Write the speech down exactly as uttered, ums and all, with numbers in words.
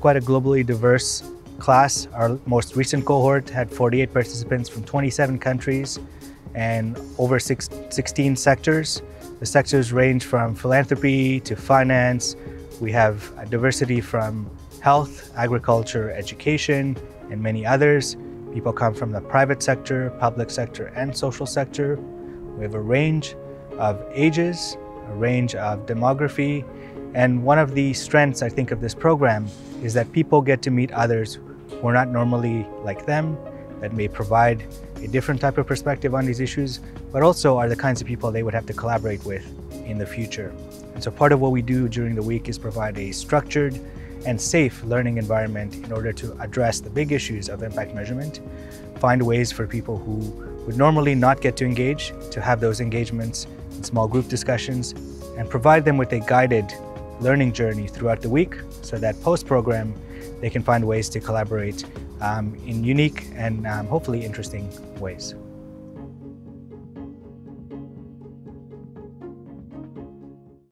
quite a globally diverse class. Our most recent cohort had forty-eight participants from twenty-seven countries and over six, sixteen sectors. The sectors range from philanthropy to finance. We have a diversity from health, agriculture, education, and many others. People come from the private sector, public sector, and social sector. We have a range of ages, a range of demography, and one of the strengths, I think, of this program is that people get to meet others who are not normally like them, that may provide a different type of perspective on these issues, but also are the kinds of people they would have to collaborate with in the future. And so part of what we do during the week is provide a structured and safe learning environment in order to address the big issues of impact measurement, find ways for people who would normally not get to engage to have those engagements in small group discussions, and provide them with a guided learning journey throughout the week so that post-program they can find ways to collaborate um, in unique and um, hopefully interesting ways.